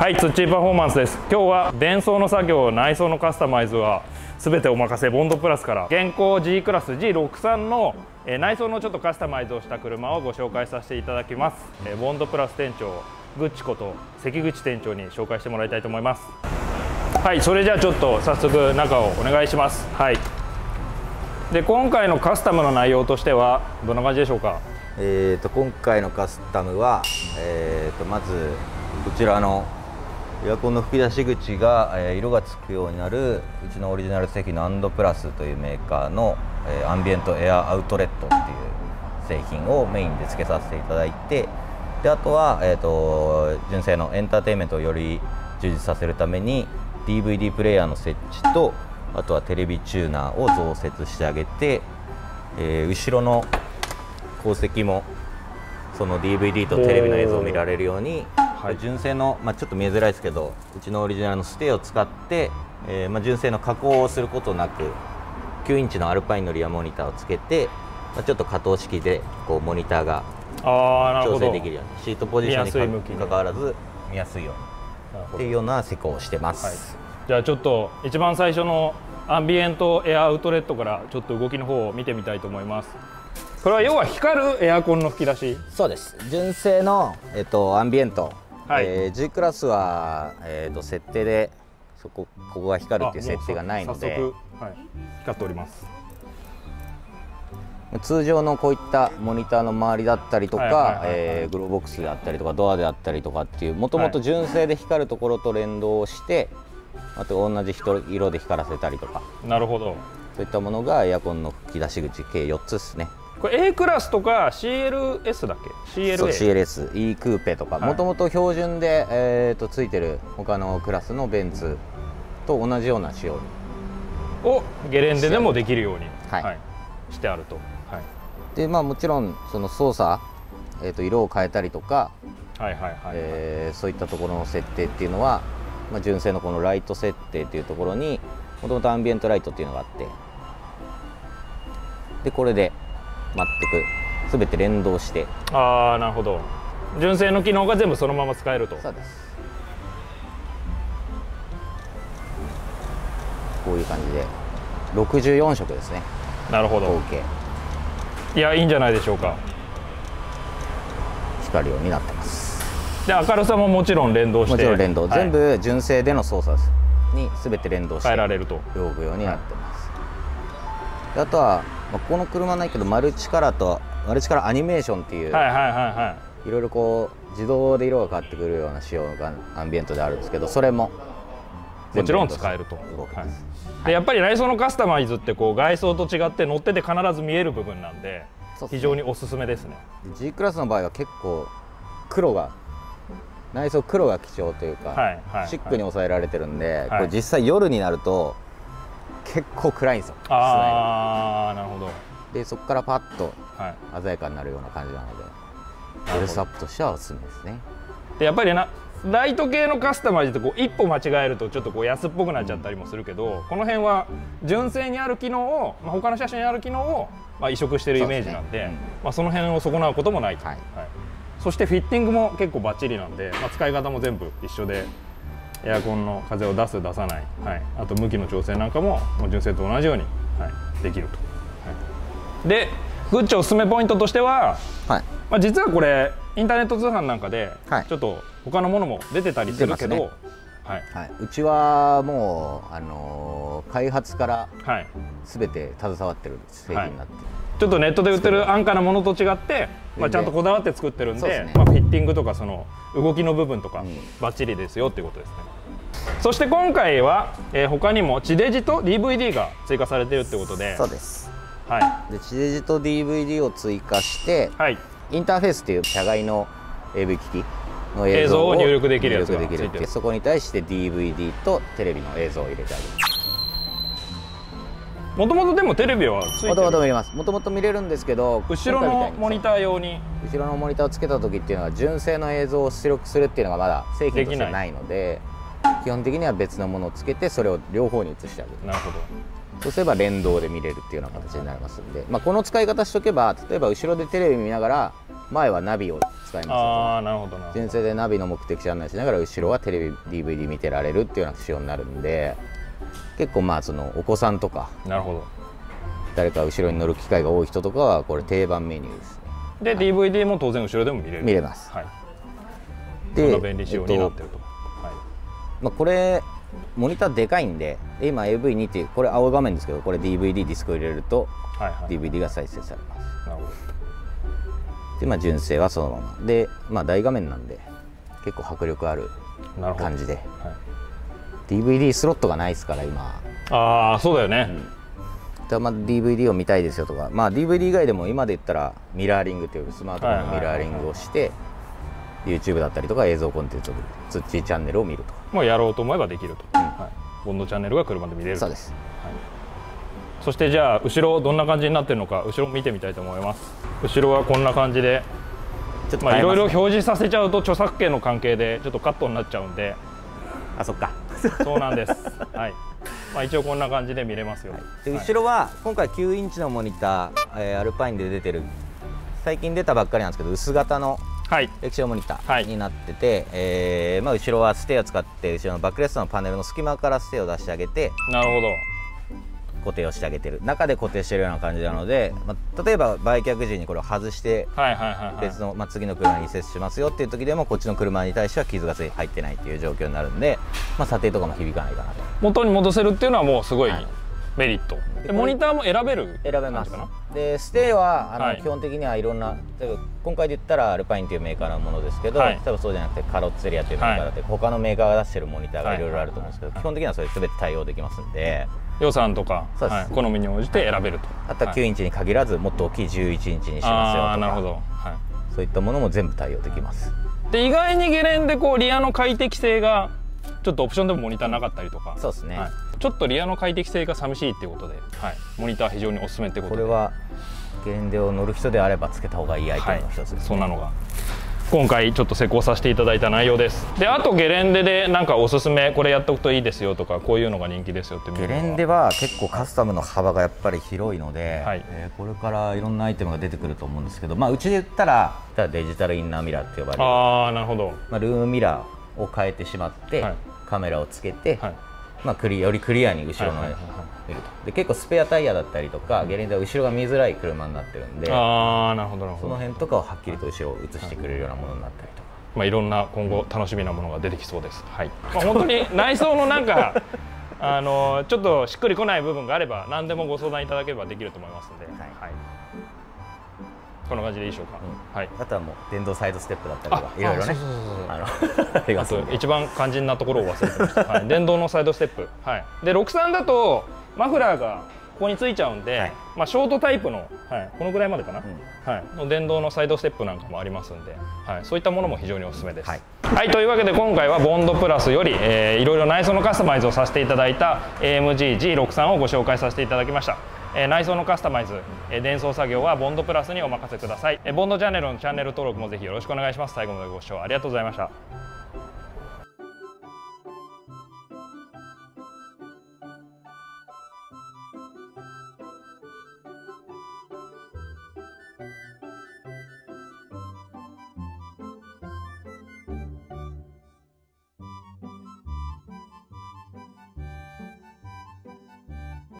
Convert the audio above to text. はい、ツッチーパフォーマンスです。今日は電装の作業、内装のカスタマイズは全てお任せボンドプラスから、現行 G クラス G63 の内装のちょっとカスタマイズをした車をご紹介させていただきます。ボンドプラス店長グッチこと関口店長に紹介してもらいたいと思います。はい、それじゃあちょっと早速中をお願いします。はい、で今回のカスタムの内容としてはどんな感じでしょうか？今回のカスタムは、まずこちらのエアコンの吹き出し口が色がつくようになる、うちのオリジナル製品のアンドプラスというメーカーのアンビエントエアアウトレットっていう製品をメインで付けさせていただいて、であとは、純正のエンターテインメントをより充実させるために DVD プレイヤーの設置と、あとはテレビチューナーを増設してあげて、後ろの後席もその DVD とテレビの映像を見られるように。はい、純正の、ちょっと見えづらいですけど、うちのオリジナルのステイを使って、純正の加工をすることなく9インチのアルパインのリアモニターをつけて、ちょっと可動式でこうモニターが調整できるように、シートポジションにかかわらず見やすいようにっていうような施工をしてます。はい、じゃあちょっと一番最初のアンビエントエアアウトレットからちょっと動きの方を見てみたいと思います。これは要は光るエアコンの吹き出し？そうです。純正の、アンビエントG クラスは、設定でここが光るという設定がないので、はい、光っております。通常のこういったモニターの周りだったりとか、グローボックスであったりとかドアであったりとかっていう、もともと純正で光るところと連動して、はい、あと同じ色で光らせたりとか、なるほど、そういったものがエアコンの吹き出し口計4つですね。これ A クラスとか CLS だっけ？ CLA？ そう CLS、E クーペとか、もともと標準で、ついてる他のクラスのベンツと同じような仕様をゲレンデでもできるように、してあると。はい、でもちろんその操作、色を変えたりとか、そういったところの設定っていうのは、純正のこのライト設定っていうところにもともとアンビエントライトっていうのがあって、でこれで全て連動して、ああなるほど、純正の機能が全部そのまま使えると。そうです。こういう感じで64色ですね。なるほど、合計いやいいんじゃないでしょうか。光るようになってます。で明るさももちろん連動して、もちろん連動、はい、全部純正での操作に全て連動して変えられると用具用になってます。はい、あとはこの車ないけどマルチカラーアニメーションっていう、いろいろこう自動で色が変わってくるような仕様がアンビエントであるんですけど、それももちろん使えると。やっぱり内装のカスタマイズってこう外装と違って乗ってて必ず見える部分なんで、非常におすすめですね。G クラスの場合は結構内装黒が基調というかシックに抑えられてるんで、これ実際夜になると結構暗いんですよ。ああなるほど。でそこからパッと鮮やかになるような感じなので、ベルスアップとしてはおすすめですね。でやっぱりライト系のカスタマイズってこう一歩間違えるとちょっとこう安っぽくなっちゃったりもするけど、この辺は純正にある機能を、他の車種にある機能を、移植してるイメージなんで、その辺を損なうこともないと。はい、そしてフィッティングも結構バッチリなんで、使い方も全部一緒で。エアコンの風を出す出さない、あと向きの調整なんかも純正と同じように、できると。でグッチおすすめポイントとしては、実はこれインターネット通販なんかでちょっと他のものも出てたりするけど、うちはもう、開発から全て携わってる製品になって、ちょっとネットで売ってる安価なものと違って、ちゃんとこだわって作ってるんで、フィッティングとかその動きの部分とかバッチリですよっていうことですね。そして今回は、他にも地デジと DVD が追加されてるってことで、そうです、で地デジと DVD を追加して、インターフェースっていう社外の AV 機器の映像を入力できるやつがついてる。そこに対して DVD とテレビの映像を入れてあげる。もともとでもテレビはついてる？もともと見れます。もともと見れるんですけど、後ろのモニター用に、後ろのモニターをつけた時っていうのは純正の映像を出力するっていうのがまだ製品としてないので、基本的には別のものをつけてそれを両方に映してあげる。なるほど。そうすれば連動で見れるっていうような形になりますんで、この使い方しとけば、例えば後ろでテレビ見ながら前はナビを使います。純正でナビの目的地案内しながら後ろはテレビ DVD 見てられるっていうような仕様になるんで、結構まあそのお子さんとか、なるほど、誰か後ろに乗る機会が多い人とかはこれ定番メニューですね。で、はい、DVD も当然後ろでも見れる。見れます。はい。で、便利仕様になってると。はい。まあこれモニターでかいんで、今 AV2 っていうこれ青画面ですけど、これ DVD ディスクを入れると DVD が再生されます。はいはい、なるほど。でまあ、純正はそのままで、まあ、大画面なんで結構迫力ある感じで、はい、DVD スロットがないですから今。ああそうだよね、うん、だまあ DVD を見たいですよとか、まあ、DVD 以外でも今で言ったらミラーリングというスマートフォンのミラーリングをして YouTube だったりとか映像コンテンツをツッチーチャンネルを見ると、もうやろうと思えばできると、うん、はい、ボンドチャンネルが車で見れると。そうです、はい。そしてじゃあ後ろどんな感じになってるのか、後ろ見てみたいと思います。後ろはこんな感じで、まあいろいろ表示させちゃうと著作権の関係でちょっとカットになっちゃうんで。あ、そっか。そうなんです、はい。まあ、一応こんな感じで見れますよ、はい。で後ろは今回9インチのモニター、アルパインで出てる、最近出たばっかりなんですけど薄型の液晶モニターになってて、はいはい、まあ、後ろはステを使って後ろのバックレストのパネルの隙間からステを出してあげて、なるほど、固定をしてあげてる、中で固定してるような感じなので、まあ、例えば売却時にこれを外して別の次の車に移設しますよっていう時でもこっちの車に対しては傷が入ってないっていう状況になるんで、まあ、査定とかも響かないかなと。元に戻せるっていうのはもうすごいメリット、はい、でモニターも選べる、選べます。でステイははい、基本的にはいろんな、例えば今回で言ったらアルパインというメーカーのものですけど、はい、例えばそうじゃなくてカロッツェリアというメーカーだって、はい、他のメーカーが出してるモニターがいろいろあると思うんですけど、基本的にはそれ全て対応できますんで。予算とか、はい、好みに応じて選べると。あとは9インチに限らずもっと大きい11インチにしますよとか、なるほど、はい、そういったものも全部対応できます。で意外にゲレンデこうリアの快適性がちょっとオプションでもモニターなかったりとか、そうですね、はい、ちょっとリアの快適性が寂しいっていうことで、はい、モニター非常におすすめってことで、これはゲレンデを乗る人であればつけた方がいいアイテムの一つですね、はい、そんなのが今回ちょっと施工させていただいた内容です。であとゲレンデでなんかおすすめこれやっとくといいですよとか、こういうのが人気ですよって。ゲレンデは結構カスタムの幅がやっぱり広いので、はい、これからいろんなアイテムが出てくると思うんですけど、まあ、うちで言ったらデジタルインナーミラーって呼ばれる、あ、なるほど、まあ、ルームミラーを変えてしまって、はい、カメラをつけて、はい、まあ、よりクリアに後ろの見ると。で結構スペアタイヤだったりとか、ゲレンデは後ろが見づらい車になってるんで、ああなるほど、その辺とかをはっきりと後ろを映してくれるようなものになったりとか、まあ、いろんな今後楽しみなものが出てきそうです、はい。まあ、本当に内装のなんかちょっとしっくりこない部分があれば何でもご相談いただければできると思いますので、はい、はい、こんな感じでいいでしょうか、うん、はい。あとはもう電動サイドステップだったりとかいろいろね、あと一番肝心なところを忘れてました、はい、電動のサイドステップ、はい、で63だとマフラーがここについちゃうんで、はい、まあ、ショートタイプの、はい、このぐらいまでかな、うん、はい、の電動のサイドステップなんかもありますんで、はい、そういったものも非常におすすめです、はい、はい。というわけで今回はボンドプラスより、いろいろ内装のカスタマイズをさせていただいた AMG G63 をご紹介させていただきました。内装のカスタマイズ、伝送作業はボンドプラスにお任せください。ボンドチャンネルのチャンネル登録もぜひよろしくお願いします。最後までご視聴ありがとうございました。